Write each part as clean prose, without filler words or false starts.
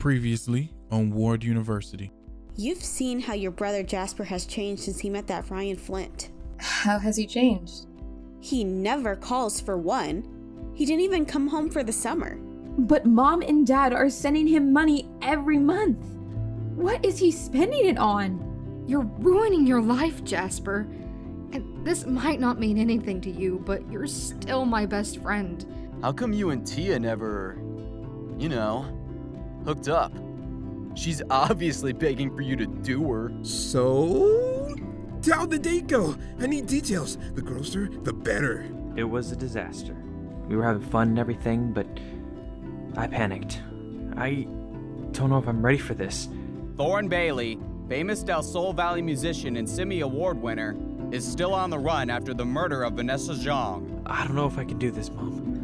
Previously on Ward University. You've seen how your brother Jasper has changed since he met that Ryan Flint. How has he changed? He never calls, for one. He didn't even come home for the summer. But Mom and Dad are sending him money every month. What is he spending it on? You're ruining your life, Jasper. And this might not mean anything to you, but you're still my best friend. How come you and Tia never, you know, hooked up? She's obviously begging for you to do her. So? How'd the date go? I need details. The grosser, the better. It was a disaster. We were having fun and everything, but I panicked. I don't know if I'm ready for this. Thorne Bailey, famous Del Sol Valley musician and Simmy Award winner, is still on the run after the murder of Vanessa Zhang. I don't know if I can do this, Mom.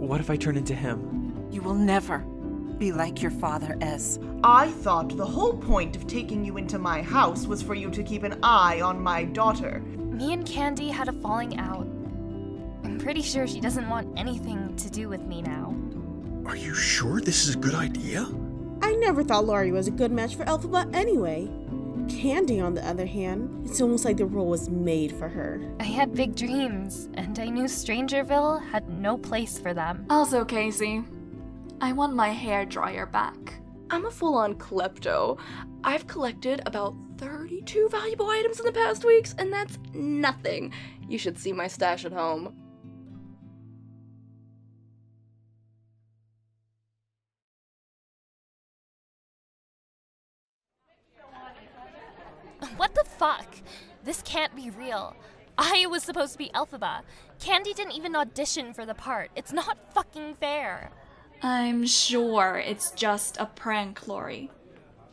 What if I turn into him? You will never be like your father, Ez. I thought the whole point of taking you into my house was for you to keep an eye on my daughter. Me and Candy had a falling out. I'm pretty sure she doesn't want anything to do with me now. Are you sure this is a good idea? I never thought Laurie was a good match for Elphaba anyway. Candy, on the other hand, it's almost like the role was made for her. I had big dreams, and I knew Strangerville had no place for them. Also, Casey, I want my hairdryer back. I'm a full-on klepto. I've collected about 32 valuable items in the past weeks, and that's nothing. You should see my stash at home. What the fuck? This can't be real. I was supposed to be Elphaba. Candy didn't even audition for the part. It's not fucking fair. I'm sure it's just a prank, Laurie.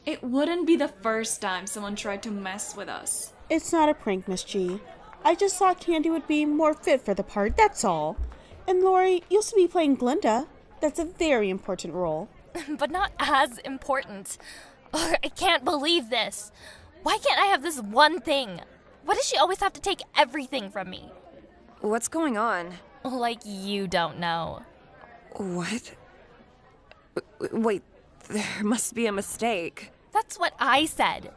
It wouldn't be the first time someone tried to mess with us. It's not a prank, Miss G. I just thought Candy would be more fit for the part, that's all. And Laurie used to be playing Glinda. That's a very important role. But not as important. Ugh, I can't believe this. Why can't I have this one thing? Why does she always have to take everything from me? What's going on? Like you don't know. What? Wait, there must be a mistake. That's what I said.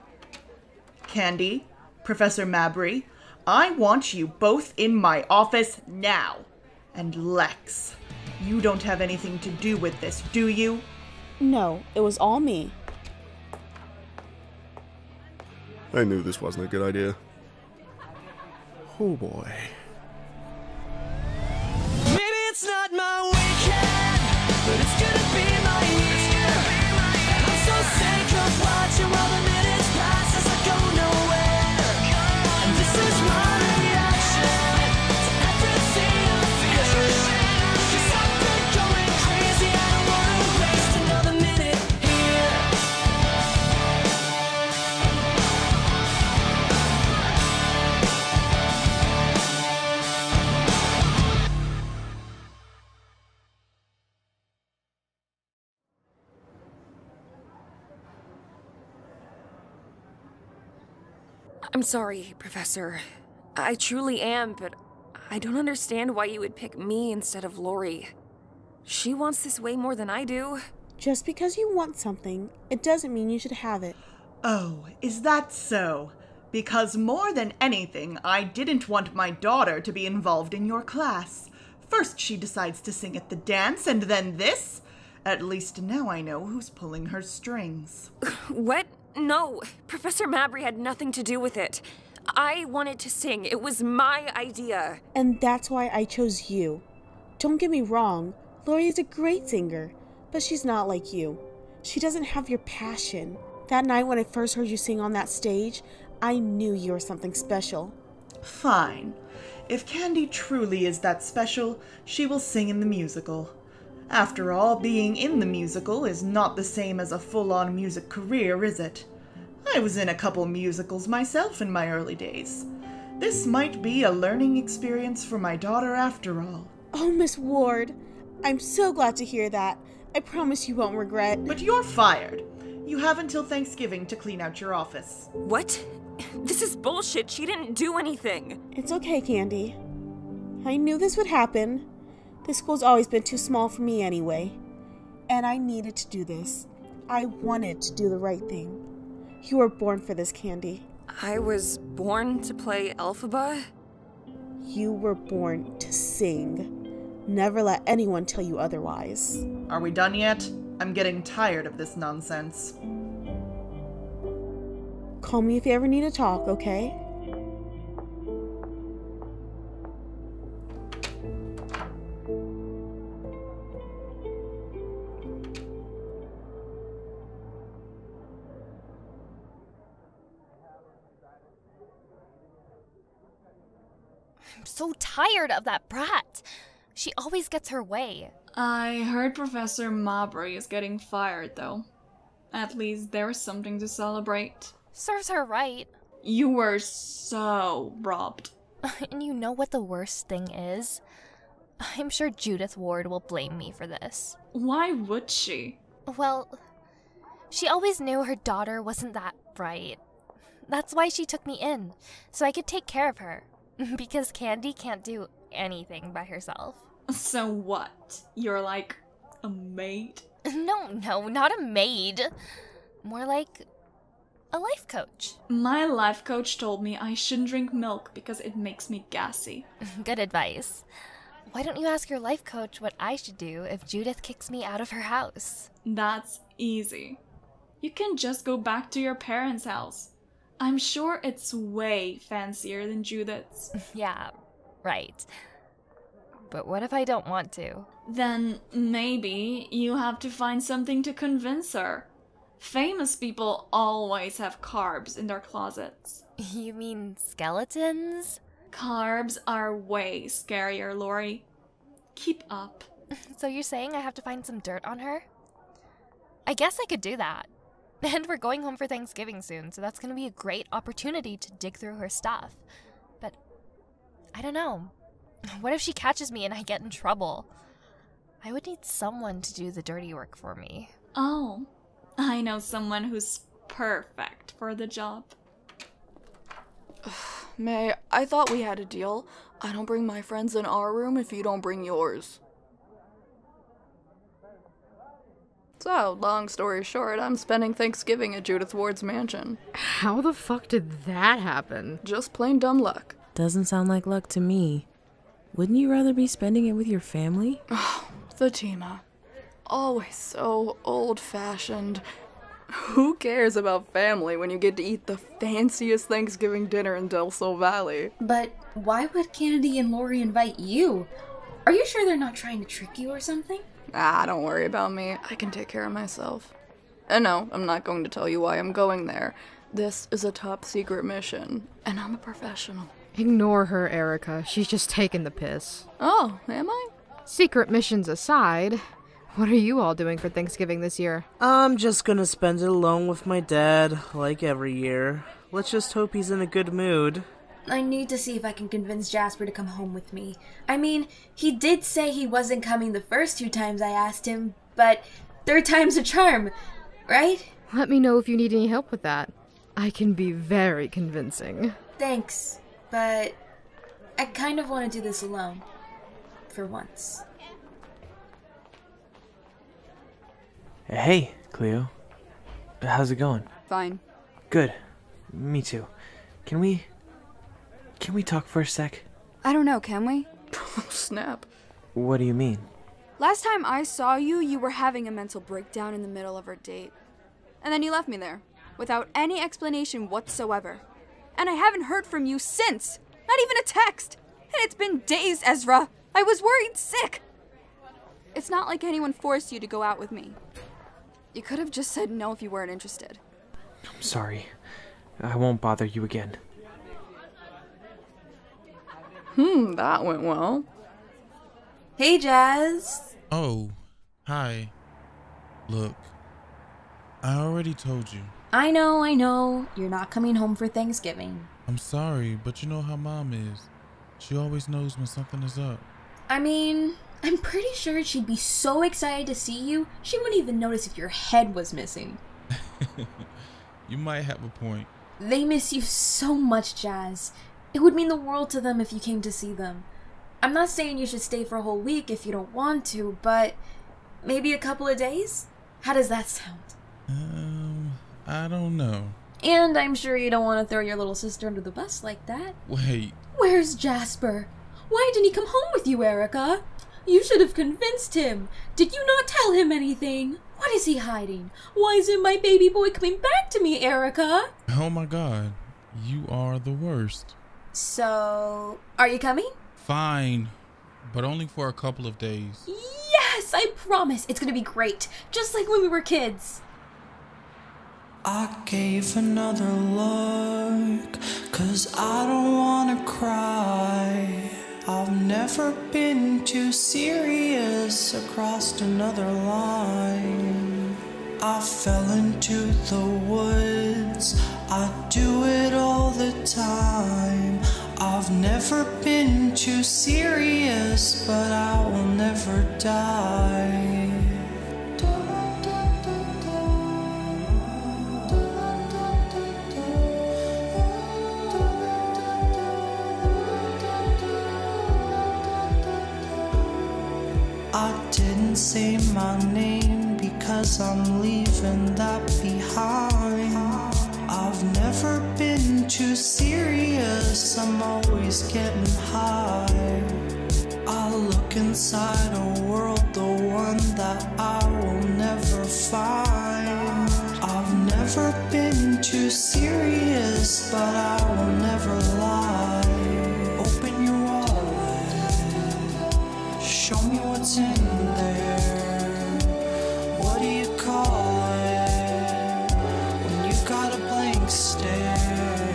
Candy, Professor Mabry, I want you both in my office now. And Lex, you don't have anything to do with this, do you? No, it was all me. I knew this wasn't a good idea. Oh boy. Maybe it's not my weekend, but it's gonna be my year. I'm so sick of watching while the minutes pass as I go nowhere. And this is my reaction to everything I feel. 'Cause I've been going crazy, I don't wanna waste another minute here. I'm sorry, Professor. I truly am, but I don't understand why you would pick me instead of Laurie. She wants this way more than I do. Just because you want something, it doesn't mean you should have it. Oh, is that so? Because more than anything, I didn't want my daughter to be involved in your class. First she decides to sing at the dance, and then this? At least now I know who's pulling her strings. What? No, Professor Mabry had nothing to do with it. I wanted to sing. It was my idea. And that's why I chose you. Don't get me wrong, Laurie is a great singer, but she's not like you. She doesn't have your passion. That night when I first heard you sing on that stage, I knew you were something special. Fine. If Candy truly is that special, she will sing in the musical. After all, being in the musical is not the same as a full-on music career, is it? I was in a couple musicals myself in my early days. This might be a learning experience for my daughter after all. Oh, Miss Ward, I'm so glad to hear that. I promise you won't regret. But you're fired. You have until Thanksgiving to clean out your office. What? This is bullshit. She didn't do anything. It's okay, Candy. I knew this would happen. This school's always been too small for me anyway, and I needed to do this. I wanted to do the right thing. You were born for this, Candy. I was born to play Elphaba? You were born to sing. Never let anyone tell you otherwise. Are we done yet? I'm getting tired of this nonsense. Call me if you ever need to talk, okay? I'm so tired of that brat. She always gets her way. I heard Professor Mabry is getting fired, though. At least there's something to celebrate. Serves her right. You were so robbed. And you know what the worst thing is? I'm sure Judith Ward will blame me for this. Why would she? Well, she always knew her daughter wasn't that bright. That's why she took me in, so I could take care of her. Because Candy can't do anything by herself. So what? You're like a maid? No, not a maid. More like a life coach. My life coach told me I shouldn't drink milk because it makes me gassy. Good advice. Why don't you ask your life coach what I should do if Judith kicks me out of her house? That's easy. You can just go back to your parents' house. I'm sure it's way fancier than Judith's. Yeah, right. But what if I don't want to? Then maybe you have to find something to convince her. Famous people always have carbs in their closets. You mean skeletons? Carbs are way scarier, Lori. Keep up. So you're saying I have to find some dirt on her? I guess I could do that. And we're going home for Thanksgiving soon, so that's going to be a great opportunity to dig through her stuff. But I don't know. What if she catches me and I get in trouble? I would need someone to do the dirty work for me. Oh, I know someone who's perfect for the job. May, I thought we had a deal. I don't bring my friends in our room if you don't bring yours. So, long story short, I'm spending Thanksgiving at Judith Ward's mansion. How the fuck did that happen? Just plain dumb luck. Doesn't sound like luck to me. Wouldn't you rather be spending it with your family? Oh, Fatima. Always so old-fashioned. Who cares about family when you get to eat the fanciest Thanksgiving dinner in del Sol Valley? But why would Candy and Lori invite you? Are you sure they're not trying to trick you or something? Ah, don't worry about me. I can take care of myself. And no, I'm not going to tell you why I'm going there. This is a top secret mission, and I'm a professional. Ignore her, Erika. She's just taking the piss. Oh, am I? Secret missions aside, what are you all doing for Thanksgiving this year? I'm just gonna spend it alone with my dad, like every year. Let's just hope he's in a good mood. I need to see if I can convince Jasper to come home with me. I mean, he did say he wasn't coming the first two times I asked him, but third time's a charm, right? Let me know if you need any help with that. I can be very convincing. Thanks, but I kind of want to do this alone. For once. Hey, Cleo. How's it going? Fine. Good. Me too. Can we talk for a sec? I don't know, can we? Oh, snap. What do you mean? Last time I saw you, you were having a mental breakdown in the middle of our date. And then you left me there, without any explanation whatsoever. And I haven't heard from you since! Not even a text! And it's been days, Ezra! I was worried sick! It's not like anyone forced you to go out with me. You could have just said no if you weren't interested. I'm sorry. I won't bother you again. That went well. Hey, Jazz. Oh, hi. Look, I already told you. I know. You're not coming home for Thanksgiving. I'm sorry, but you know how Mom is. She always knows when something is up. I mean, I'm pretty sure she'd be so excited to see you, she wouldn't even notice if your head was missing. You might have a point. They miss you so much, Jazz. It would mean the world to them if you came to see them. I'm not saying you should stay for a whole week if you don't want to, but maybe a couple of days? How does that sound? I don't know. And I'm sure you don't want to throw your little sister under the bus like that. Wait. Where's Jasper? Why didn't he come home with you, Erika? You should have convinced him. Did you not tell him anything? What is he hiding? Why isn't my baby boy coming back to me, Erika? Oh my god. You are the worst. So, are you coming? Fine, but only for a couple of days. Yes, I promise. It's gonna be great. Just like when we were kids. I gave another look, 'cause I don't wanna cry. I've never been too serious or crossed another line. I fell into the woods, I do it all the time. I've never been too serious, but I will never die. I didn't say my name because I'm leaving that behind. I've never been too serious, I'm always getting high. I look inside a world, the one that I will never find. I've never been too serious, but I will never lie. Open your wallet, show me what's in there. What do you call it when you've got a blank stare?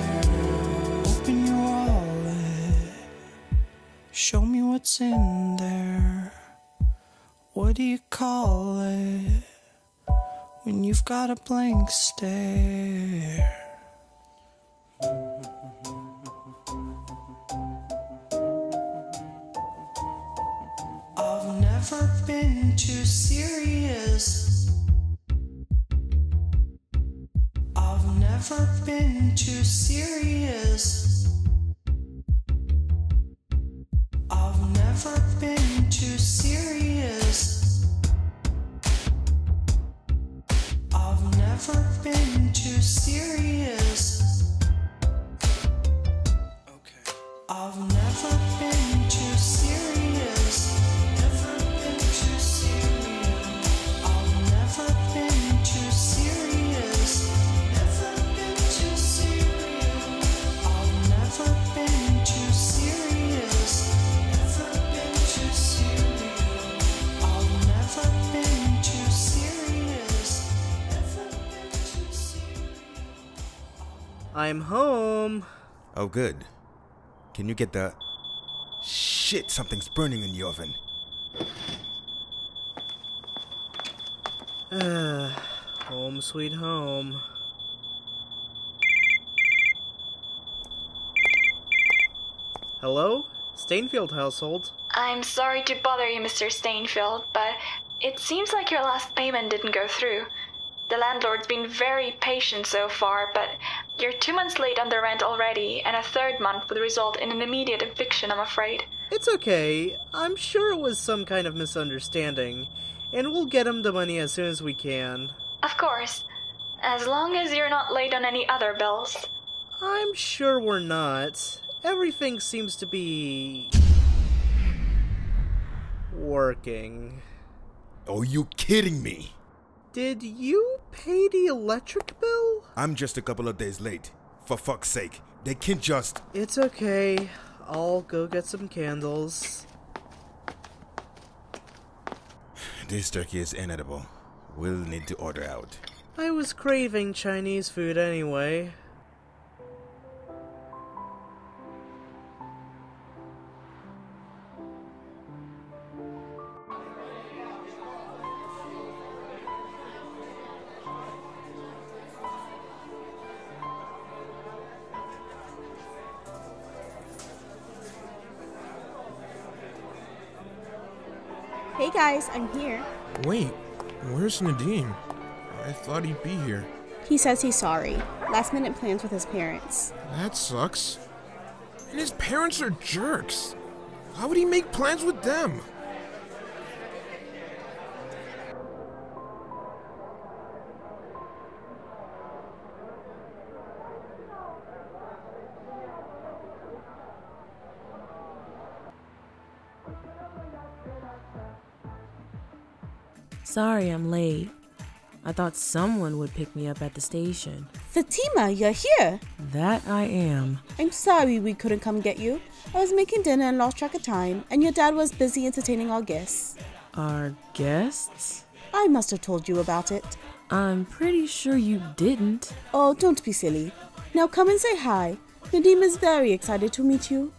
Open your wallet, show me what's in there. What do you call it when you've got a blank stare? Never been too serious. I've never been too serious. I've never been too serious. I've never been too serious. Okay. I've never been too serious. I've never been too serious. Never been too serious. I've never been too serious. Never been too serious. I've never been too serious. Never been too serious. I'm home. Oh, good. Can you get the... Shit, something's burning in the oven. Home sweet home. Hello? Stainfield household. I'm sorry to bother you, Mr. Stainfield, but it seems like your last payment didn't go through. The landlord's been very patient so far, but you're 2 months late on the rent already, and a third month would result in an immediate eviction, I'm afraid. It's okay. I'm sure it was some kind of misunderstanding. And we'll get him the money as soon as we can. Of course. As long as you're not late on any other bills. I'm sure we're not. Everything seems to be... working. Are you kidding me? Did you pay the electric bill? I'm just a couple of days late. For fuck's sake. They can just... It's okay. I'll go get some candles. This turkey is inedible. We'll need to order out. I was craving Chinese food anyway. Hey guys, I'm here. Wait, where's Nadim? I thought he'd be here. He says he's sorry. Last minute plans with his parents. That sucks. And his parents are jerks. Why would he make plans with them? Sorry I'm late. I thought someone would pick me up at the station. Fatima, you're here! That I am. I'm sorry we couldn't come get you. I was making dinner and lost track of time, and your dad was busy entertaining our guests. Our guests? I must have told you about it. I'm pretty sure you didn't. Oh, don't be silly. Now come and say hi. Nadim is very excited to meet you.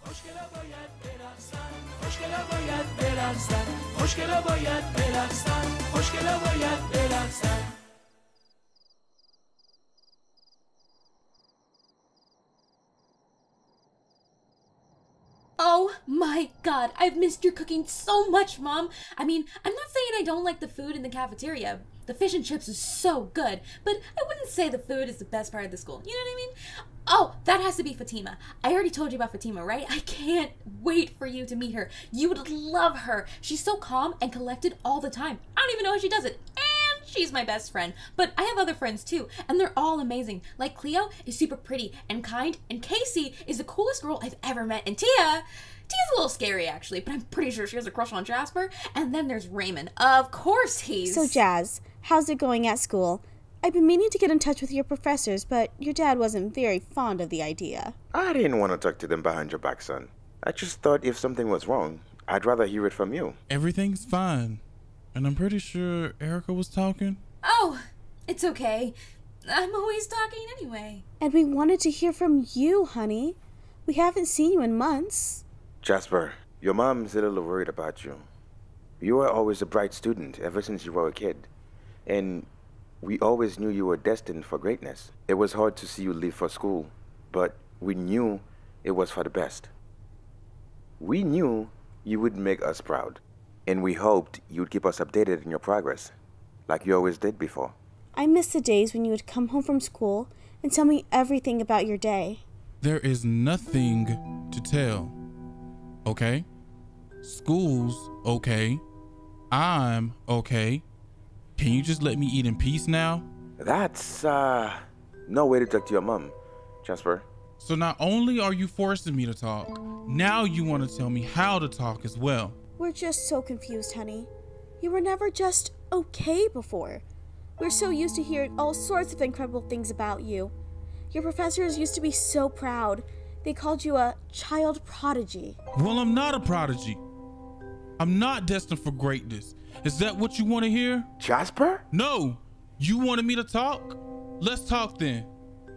Oh my god, I've missed your cooking so much, Mom. I mean, I'm not saying I don't like the food in the cafeteria. The fish and chips is so good, but I wouldn't say the food is the best part of the school. You know what I mean? Oh, that has to be Fatima. I already told you about Fatima, right? I can't wait for you to meet her. You would love her. She's so calm and collected all the time. I don't even know how she does it. She's my best friend, but I have other friends too, and they're all amazing. Like Cleo is super pretty and kind, and Casey is the coolest girl I've ever met, and Tia's a little scary actually, but I'm pretty sure she has a crush on Jasper. And then there's Raymond. Of course he's... So Jazz, how's it going at school? I've been meaning to get in touch with your professors, but your dad wasn't very fond of the idea. I didn't want to talk to them behind your back, son. I just thought if something was wrong, I'd rather hear it from you. Everything's fine. And I'm pretty sure Erika was talking. Oh, it's okay. I'm always talking anyway. And we wanted to hear from you, honey. We haven't seen you in months. Jasper, your mom's a little worried about you. You were always a bright student ever since you were a kid. And we always knew you were destined for greatness. It was hard to see you leave for school, but we knew it was for the best. We knew you would make us proud. And we hoped you'd keep us updated in your progress, like you always did before. I miss the days when you would come home from school and tell me everything about your day. There is nothing to tell, okay? School's okay. I'm okay. Can you just let me eat in peace now? That's, no way to talk to your mom, Jasper. So not only are you forcing me to talk, now you want to tell me how to talk as well. We're just so confused, honey. You were never just okay before. We're so used to hearing all sorts of incredible things about you. Your professors used to be so proud. They called you a child prodigy. Well, I'm not a prodigy. I'm not destined for greatness. Is that what you want to hear? Jasper? No. You wanted me to talk? Let's talk then.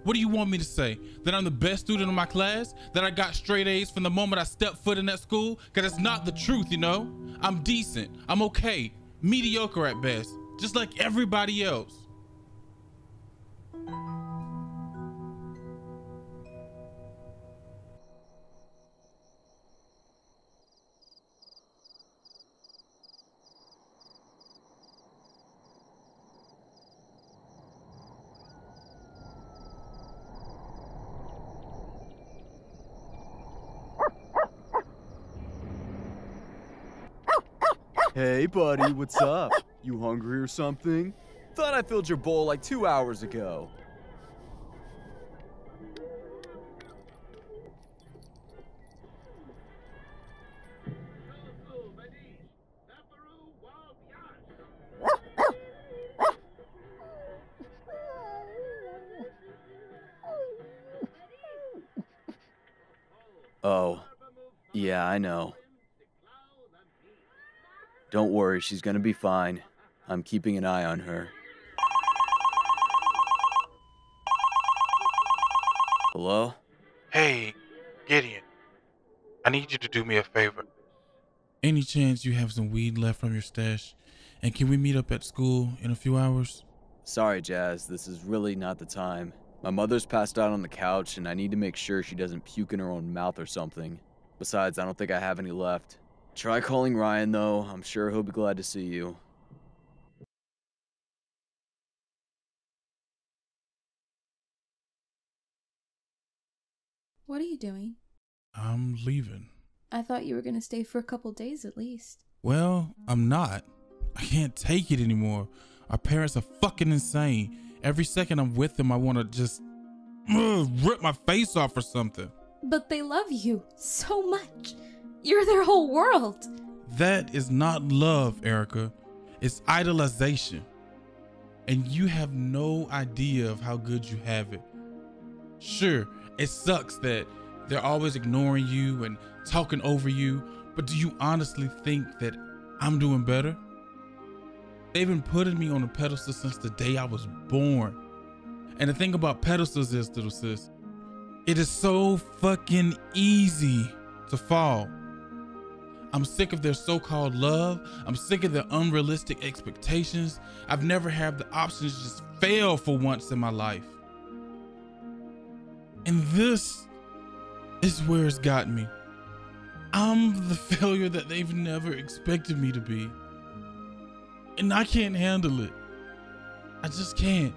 What do you want me to say? That I'm the best student in my class? That I got straight A's from the moment I stepped foot in that school? Because it's not the truth, you know? I'm decent. I'm okay. Mediocre at best. Just like everybody else. Hey buddy, what's up? You hungry or something? Thought I filled your bowl like 2 hours ago. Oh, yeah, I know. Don't worry, she's gonna be fine. I'm keeping an eye on her. Hello? Hey, Gideon. I need you to do me a favor. Any chance you have some weed left from your stash? And can we meet up at school in a few hours? Sorry, Jazz. This is really not the time. My mother's passed out on the couch, and I need to make sure she doesn't puke in her own mouth or something. Besides, I don't think I have any left. Try calling Ryan, though. I'm sure he'll be glad to see you. What are you doing? I'm leaving. I thought you were going to stay for a couple days at least. Well, I'm not. I can't take it anymore. Our parents are fucking insane. Every second I'm with them, I want to just rip my face off or something. But they love you so much. You're their whole world. That is not love, Erika. It's idolization. And you have no idea of how good you have it. Sure, it sucks that they're always ignoring you and talking over you, but do you honestly think that I'm doing better? They've been putting me on a pedestal since the day I was born. And the thing about pedestals is, little sis, it is so fucking easy to fall. I'm sick of their so-called love. I'm sick of their unrealistic expectations. I've never had the options to just fail for once in my life. And this is where it's gotten me. I'm the failure that they've never expected me to be. And I can't handle it. I just can't.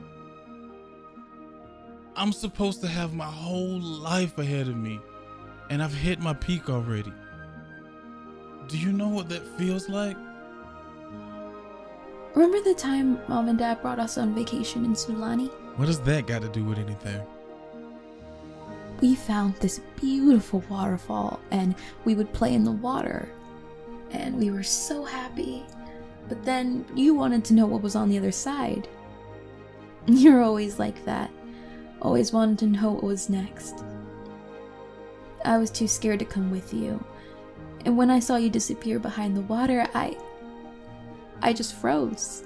I'm supposed to have my whole life ahead of me, and I've hit my peak already. Do you know what that feels like? Remember the time Mom and Dad brought us on vacation in Sulani? What does that got to do with anything? We found this beautiful waterfall, and we would play in the water, and we were so happy. But then you wanted to know what was on the other side. You're always like that. Always wanted to know what was next. I was too scared to come with you. And when I saw you disappear behind the water, I just froze.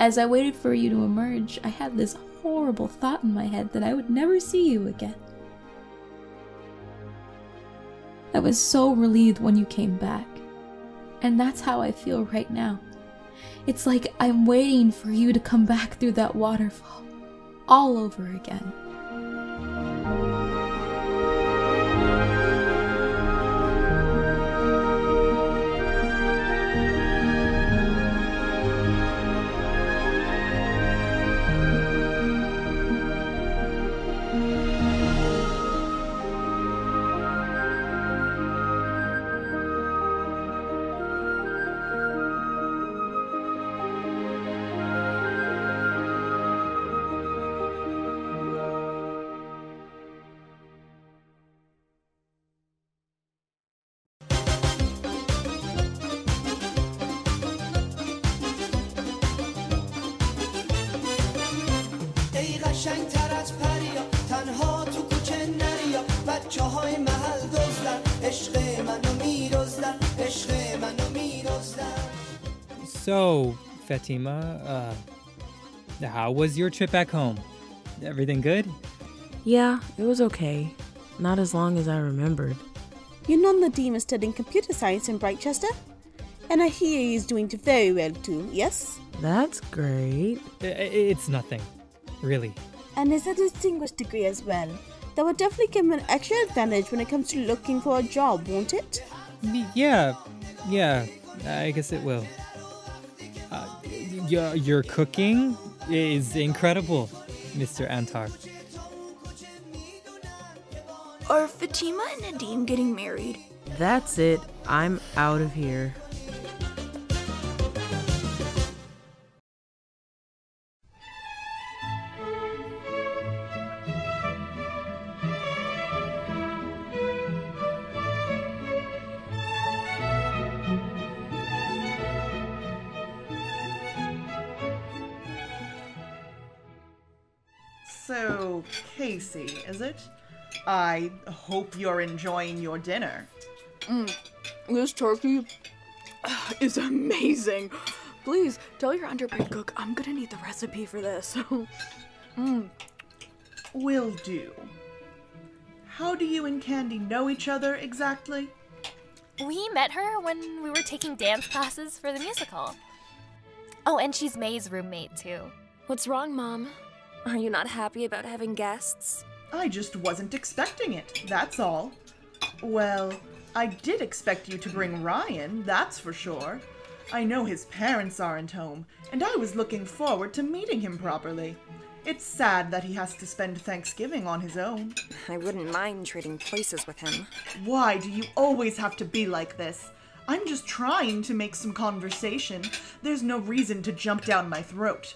As I waited for you to emerge, I had this horrible thought in my head that I would never see you again. I was so relieved when you came back. And that's how I feel right now. It's like I'm waiting for you to come back through that waterfall all over again. So, Fatima, how was your trip back home? Everything good? Yeah, it was okay. Not as long as I remembered. Your non Nadim is studying computer science in Brightchester? And I hear he's doing very well too, yes? That's great. It's nothing, really. And it's a distinguished degree as well. That would definitely give him an extra advantage when it comes to looking for a job, won't it? Yeah, I guess it will. Your cooking is incredible, Mr. Antar. Are Fatima and Nadim getting married? That's it. I'm out of here. So, Casey, is it? I hope you're enjoying your dinner. This turkey is amazing. Please, tell your underpaid cook I'm gonna need the recipe for this. Will do. How do you and Candy know each other exactly? We met her when we were taking dance classes for the musical. Oh, and she's May's roommate, too. What's wrong, Mom? Are you not happy about having guests? I just wasn't expecting it, that's all. Well, I did expect you to bring Ryan, that's for sure. I know his parents aren't home, and I was looking forward to meeting him properly. It's sad that he has to spend Thanksgiving on his own. I wouldn't mind trading places with him. Why do you always have to be like this? I'm just trying to make some conversation. There's no reason to jump down my throat.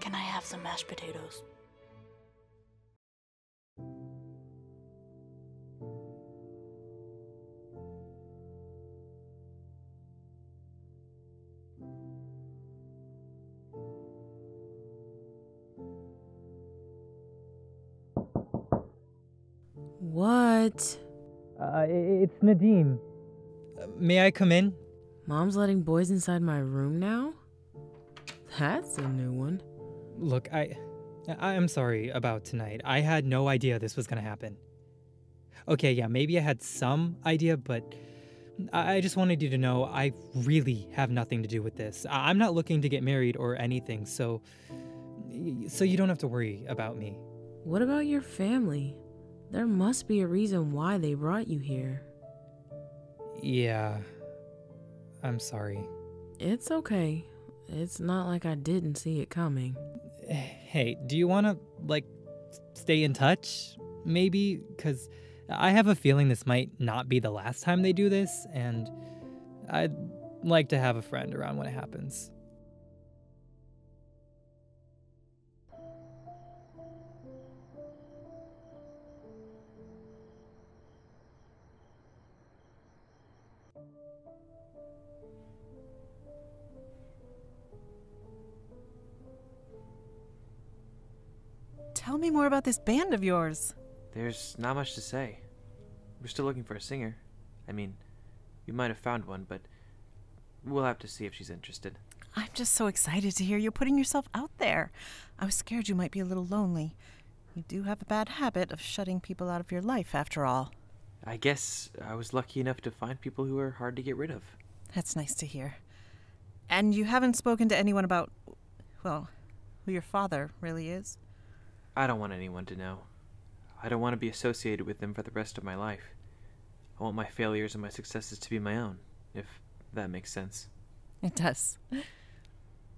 Can I have some mashed potatoes? But... It's Nadim. May I come in? Mom's letting boys inside my room now? That's a new one. Look, I'm sorry about tonight. I had no idea this was gonna happen. Okay, yeah, maybe I had some idea, but I just wanted you to know I really have nothing to do with this. I'm not looking to get married or anything, so you don't have to worry about me. What about your family? There must be a reason why they brought you here. Yeah, I'm sorry. It's okay. It's not like I didn't see it coming. Hey, do you want to, like, stay in touch? Maybe? Because I have a feeling this might not be the last time they do this, and I'd like to have a friend around when it happens. Tell me more about this band of yours. There's not much to say. We're still looking for a singer. I mean, you might have found one, but we'll have to see if she's interested. I'm just so excited to hear you're putting yourself out there. I was scared you might be a little lonely. You do have a bad habit of shutting people out of your life, after all. I guess I was lucky enough to find people who are hard to get rid of. That's nice to hear. And you haven't spoken to anyone about, well, who your father really is? I don't want anyone to know. I don't want to be associated with them for the rest of my life. I want my failures and my successes to be my own, if that makes sense. It does.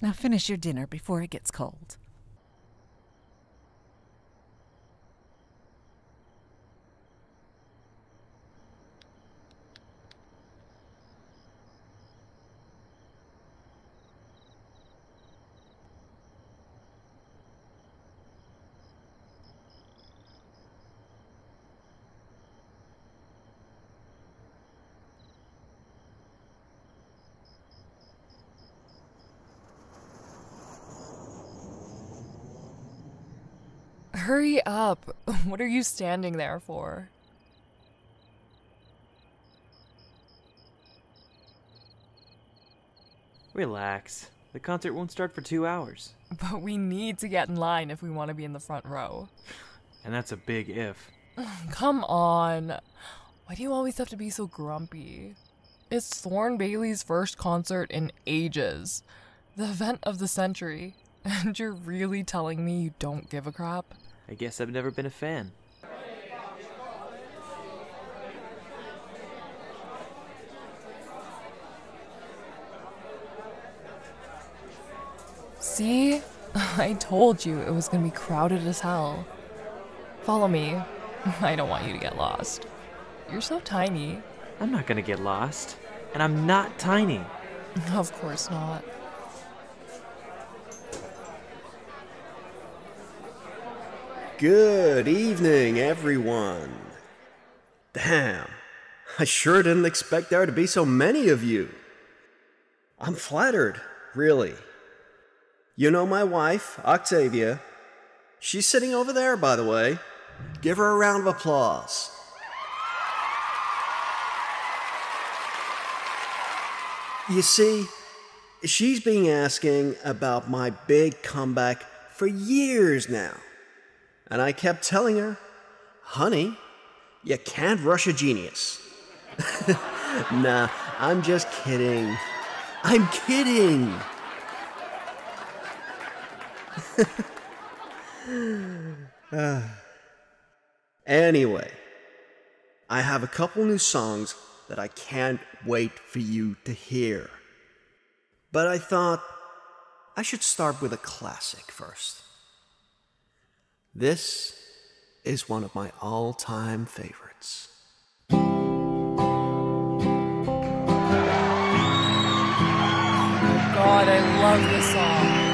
Now finish your dinner before it gets cold. Hurry up! What are you standing there for? Relax. The concert won't start for 2 hours. But we need to get in line if we want to be in the front row. And that's a big if. Come on! Why do you always have to be so grumpy? It's Thorne Bailey's first concert in ages. The event of the century. And you're really telling me you don't give a crap? I guess I've never been a fan. See? I told you it was gonna be crowded as hell. Follow me. I don't want you to get lost. You're so tiny. I'm not gonna get lost. And I'm not tiny. Of course not. Good evening, everyone. Damn, I sure didn't expect there to be so many of you. I'm flattered, really. You know my wife, Octavia. She's sitting over there, by the way. Give her a round of applause. You see, she's been asking about my big comeback for years now. And I kept telling her, honey, you can't rush a genius. Nah, I'm just kidding. I'm kidding. Anyway, I have a couple new songs that I can't wait for you to hear. But I thought I should start with a classic first. This is one of my all-time favorites. God, I love this song.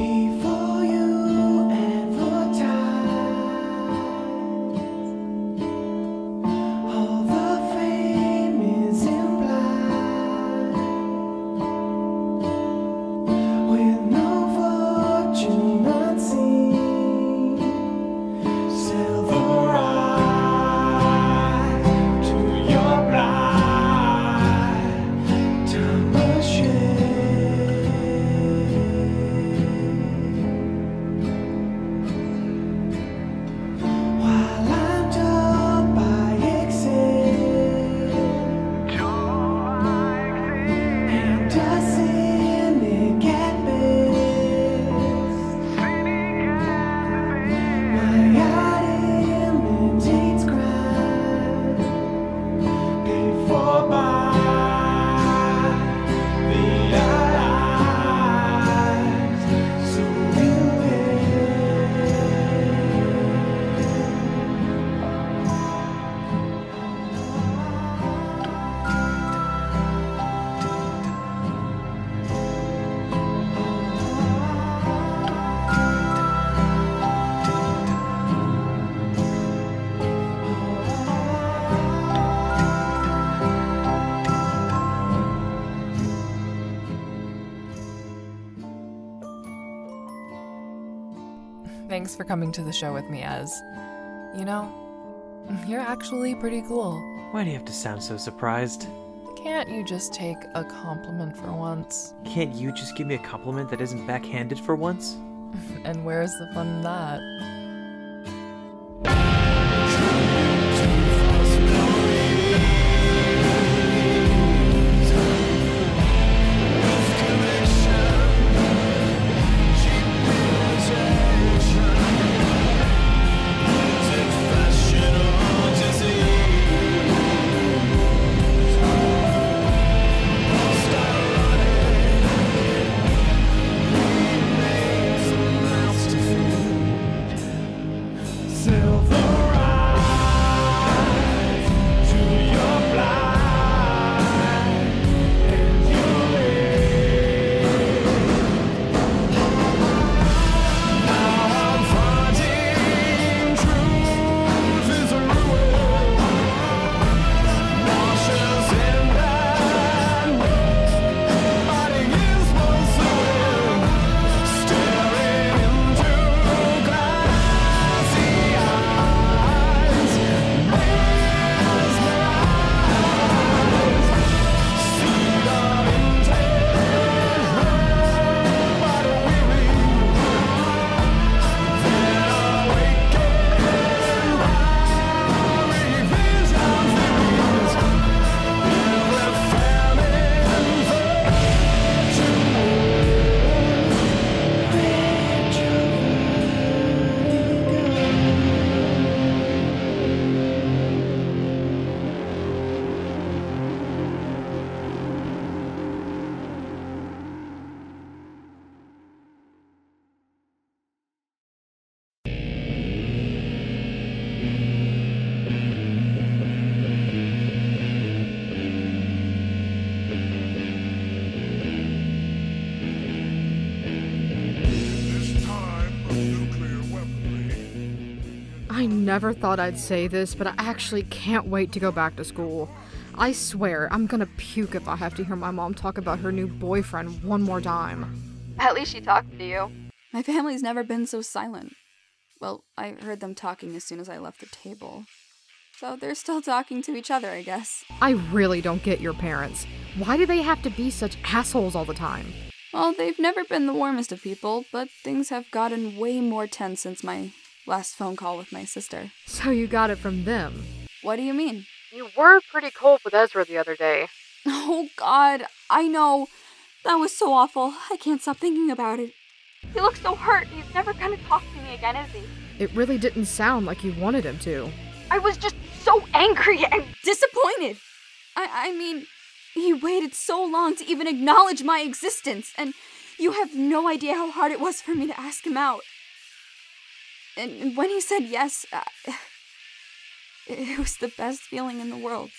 Before you thanks for coming to the show with me, Ez. You know, you're actually pretty cool. Why do you have to sound so surprised? Can't you just take a compliment for once? Can't you just give me a compliment that isn't backhanded for once? And where's the fun in that? Never thought I'd say this, but I actually can't wait to go back to school. I swear, I'm gonna puke if I have to hear my mom talk about her new boyfriend one more time. At least she talked to you. My family's never been so silent. Well, I heard them talking as soon as I left the table. So they're still talking to each other, I guess. I really don't get your parents. Why do they have to be such assholes all the time? Well, they've never been the warmest of people, but things have gotten way more tense since my last phone call with my sister. So you got it from them? What do you mean? You were pretty cold with Ezra the other day. Oh God, I know. That was so awful. I can't stop thinking about it. He looks so hurt. He's never gonna talk to me again, is he? It really didn't sound like you wanted him to. I was just so angry and disappointed. I mean, he waited so long to even acknowledge my existence, and you have no idea how hard it was for me to ask him out. And when he said yes, it was the best feeling in the world.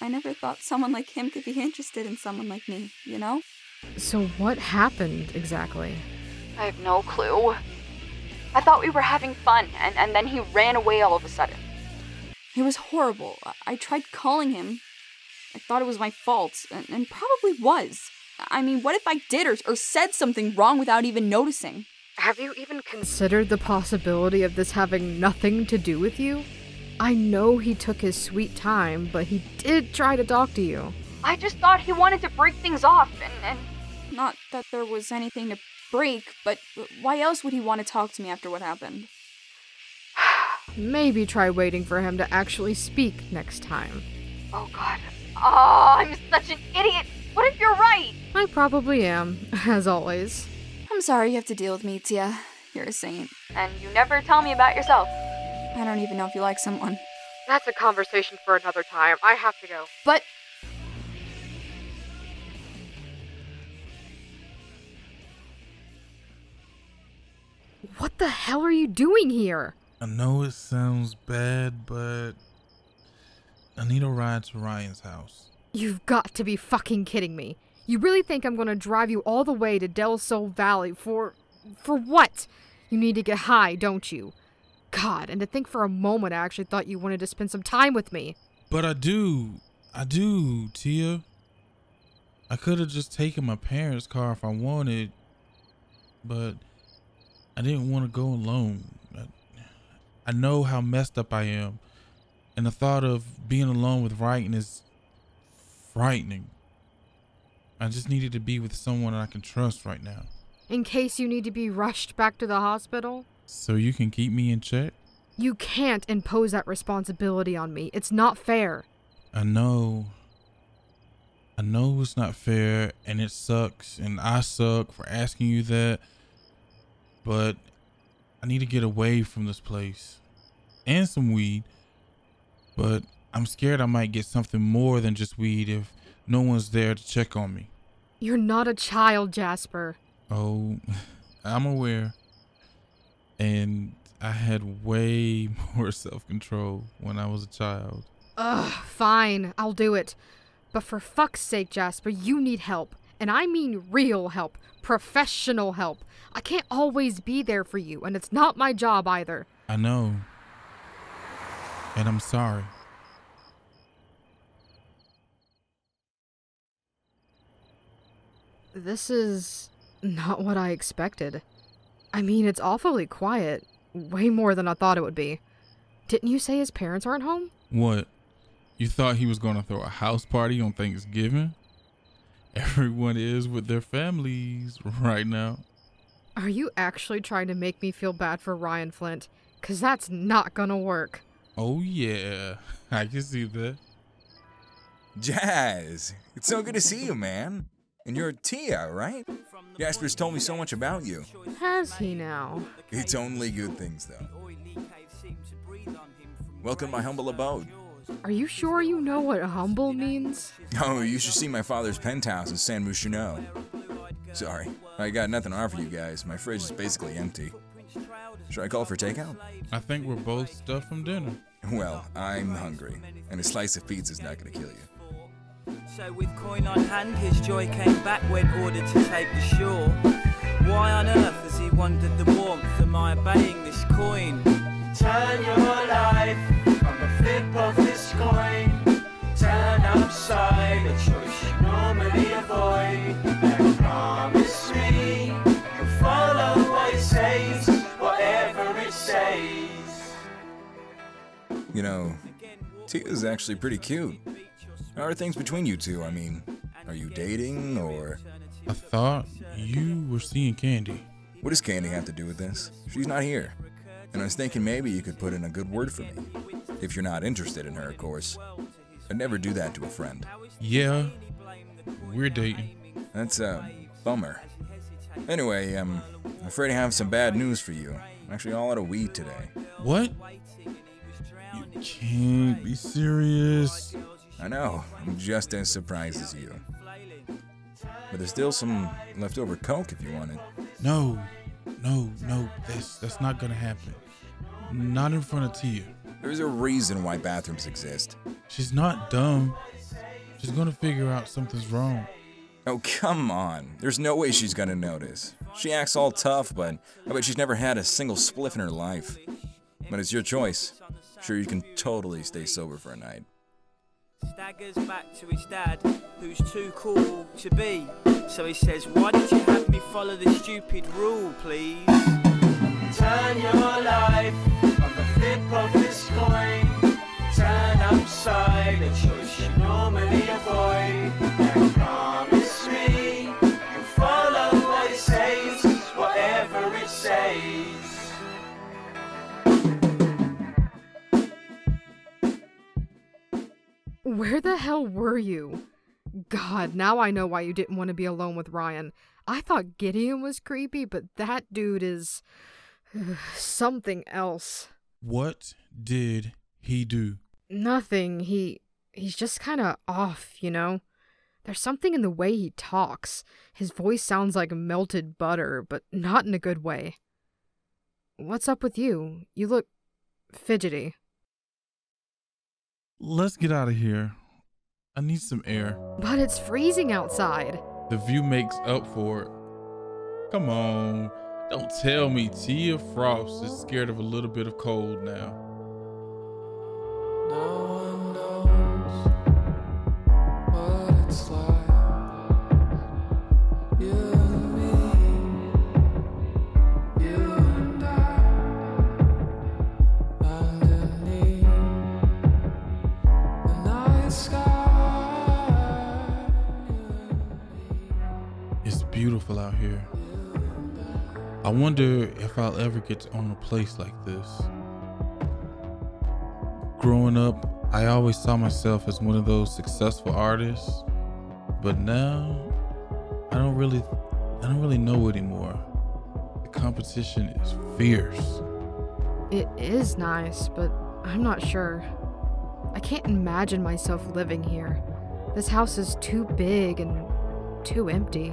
I never thought someone like him could be interested in someone like me, you know? So what happened exactly? I have no clue. I thought we were having fun, and then he ran away all of a sudden. He was horrible. I tried calling him. I thought it was my fault, and probably was. I mean, what if I did or said something wrong without even noticing? Have you even considered the possibility of this having nothing to do with you? I know he took his sweet time, but he did try to talk to you. I just thought he wanted to break things off, and not that there was anything to break, but why else would he want to talk to me after what happened? Maybe try waiting for him to actually speak next time. Oh God. Oh, I'm such an idiot. What if you're right? I probably am, as always. I'm sorry you have to deal with me, Tia. You're a saint. And you never tell me about yourself. I don't even know if you like someone. That's a conversation for another time. I have to go. But... what the hell are you doing here? I know it sounds bad, but I need a ride to Ryan's house. You've got to be fucking kidding me. You really think I'm gonna drive you all the way to del sol valley for what? You need to get high, don't you? God, and to think for a moment I actually thought you wanted to spend some time with me. But I do, Tia. I could have just taken my parents' car if I wanted, but I didn't want to go alone. I know how messed up I am, and the thought of being alone with Ryan is frightening. I just needed to be with someone I can trust right now. In case you need to be rushed back to the hospital? So you can keep me in check? You can't impose that responsibility on me. It's not fair. I know it's not fair, and it sucks, and I suck for asking you that, but I need to get away from this place and some weed, but I'm scared I might get something more than just weed if no one's there to check on me. You're not a child, Jasper. Oh, I'm aware, and I had way more self-control when I was a child. Ugh, fine, I'll do it. But for fuck's sake, Jasper, you need help. And I mean real help. Professional help. I can't always be there for you, and it's not my job either. I know. And I'm sorry. This is not what I expected. I mean, it's awfully quiet. Way more than I thought it would be. Didn't you say his parents aren't home? What? You thought he was going to throw a house party on Thanksgiving? Everyone is with their families right now. Are you actually trying to make me feel bad for Ryan Flint? Because that's not going to work. Oh yeah, I can see that. Jazz, it's so good to see you, man. And you're Tia, right? Jasper's told me so much about you. Has he now? It's only good things, though. Welcome my humble abode. Are you sure you know what humble means? Oh, you should see my father's penthouse in San Myshuno. Sorry, I got nothing to offer you guys. My fridge is basically empty. Should I call for takeout? I think we're both stuffed from dinner. Well, I'm hungry, and a slice of pizza's not gonna kill you. So with coin on hand, his joy came back when ordered to take the shore. Why on earth as he wondered the warmth, am I obeying this coin? Turn your life on the flip of this coin. Turn outside, a choice you normally avoid. And promise me you'll follow what it says, whatever it says. You know, Tia's actually pretty cute. How are things between you two? I mean, are you dating or? I thought you were seeing Candy. What does Candy have to do with this? She's not here. And I was thinking maybe you could put in a good word for me. If you're not interested in her, of course. I'd never do that to a friend. Yeah, we're dating. That's a bummer. Anyway, I'm afraid I have some bad news for you. I'm actually all out of weed today. What? You can't be serious. I know, I'm just as surprised as you. But there's still some leftover coke if you want it. No, that's not gonna happen. Not in front of Tia. There's a reason why bathrooms exist. She's not dumb. She's gonna figure out something's wrong. Oh, come on. There's no way she's gonna notice. She acts all tough, but I bet she's never had a single spliff in her life. But it's your choice. Sure, you can totally stay sober for a night. Staggers back to his dad, who's too cool to be. So he says, why did you have me follow the stupid rule, please? Turn your life on the flip of this coin. Turn outside, a choice you normally avoid. And promise me, you follow what it says, whatever it says. Where the hell were you? God, now I know why you didn't want to be alone with Ryan. I thought Gideon was creepy, but that dude is something else. What did he do? Nothing. He's just kind of off, you know? There's something in the way he talks. His voice sounds like melted butter, but not in a good way. What's up with you? You look fidgety. Let's get out of here. I need some air. But it's freezing outside. The view makes up for it. Come on. Don't tell me Tia Frost is scared of a little bit of cold now. No one knows what it's like. You and me. You and me. beautiful out here. I wonder if I'll ever get to own a place like this. Growing up, I always saw myself as one of those successful artists, but now I don't really know anymore. The competition is fierce. It is nice, but I'm not sure. I can't imagine myself living here. This house is too big and too empty.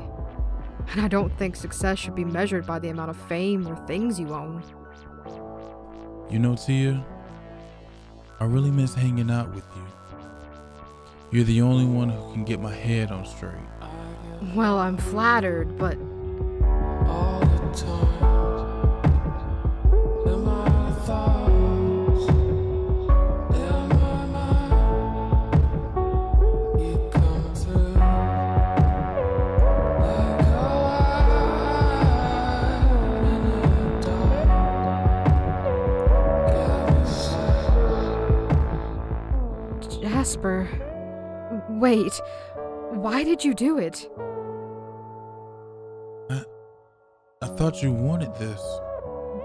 And I don't think success should be measured by the amount of fame or things you own. You know, Tia, I really miss hanging out with you. You're the only one who can get my head on straight. Well, I'm flattered, but... all the time. Jasper, wait, why did you do it? I thought you wanted this.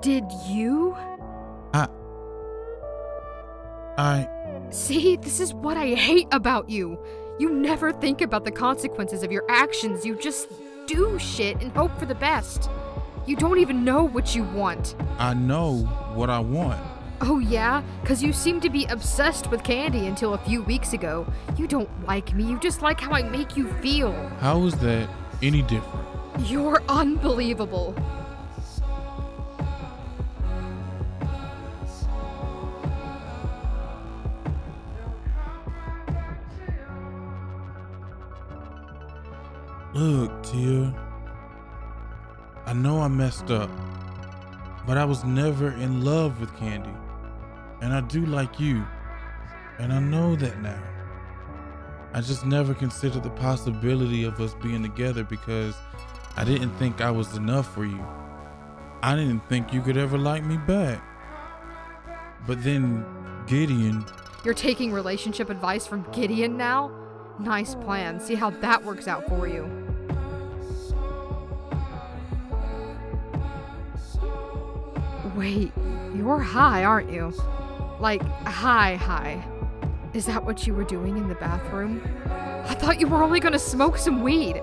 Did you? I... See, this is what I hate about you. You never think about the consequences of your actions. You just do shit and hope for the best. You don't even know what you want. I know what I want. Oh yeah? 'Cause you seem to be obsessed with Candy until a few weeks ago. You don't like me, you just like how I make you feel. How is that any different? You're unbelievable. Look, Tia, I know I messed up, but I was never in love with Candy. And I do like you, and I know that now. I just never considered the possibility of us being together because I didn't think I was enough for you. I didn't think you could ever like me back. But then Gideon... You're taking relationship advice from Gideon now? Nice plan. See how that works out for you. Wait, you're high, aren't you? Like, high, high. Is that what you were doing in the bathroom? I thought you were only gonna smoke some weed.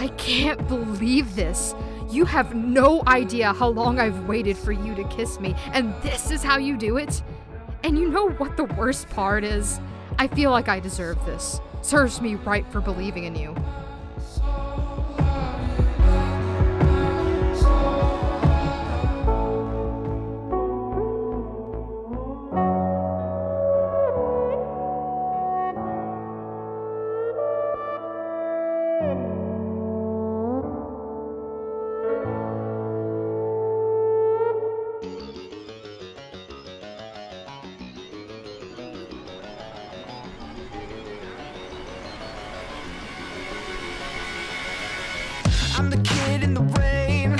I can't believe this. You have no idea how long I've waited for you to kiss me, and this is how you do it? And you know what the worst part is? I feel like I deserve this. Serves me right for believing in you. I'm the kid in the rain,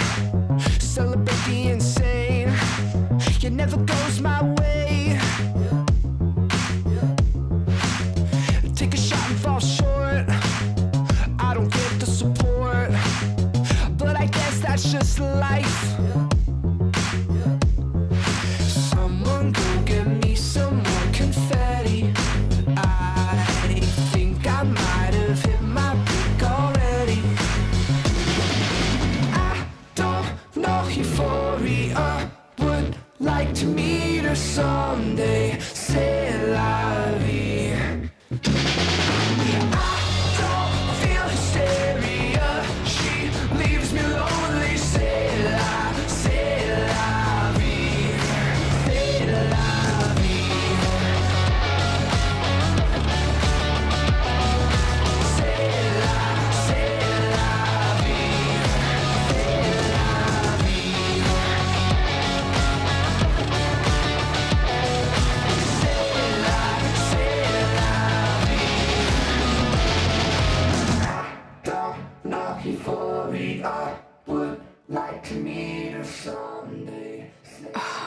celebrate the insane. It never goes my way. Take a shot and fall short. I don't get the support, but I guess that's just life. Someone go get me some more confetti. I think I might have hit my peak already. Euphoria would like to meet her someday. C'est la vie. I don't feel hysteria. She leaves me lonely. C'est la vie. C'est la vie. C'est la vie. C'est la vie.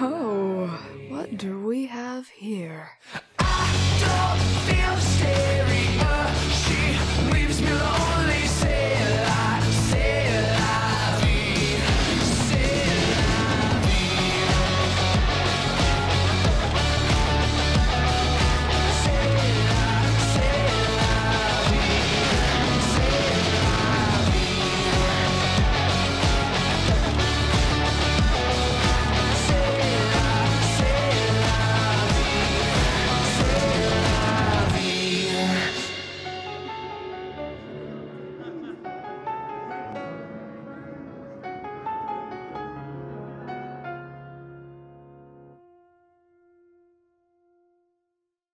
Oh, what do we have here?